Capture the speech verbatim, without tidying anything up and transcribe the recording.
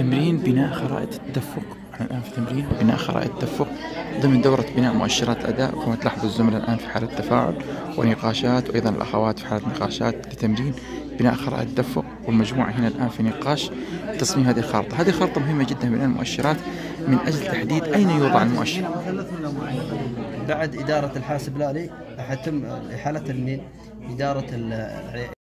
تمرين بناء خرائط التدفق. احنا الان في تمرين بناء خرائط التدفق ضمن دوره بناء مؤشرات اداء، كما تلاحظوا الزملاء الان في حاله تفاعل ونقاشات، وايضا الاخوات في حاله نقاشات لتمرين بناء خرائط التدفق، والمجموعه هنا الان في نقاش تصميم هذه الخارطه. هذه خارطه مهمه جدا بناء المؤشرات من اجل تحديد اين يوضع المؤشر. بعد اداره الحاسب الالي حتم احاله من اداره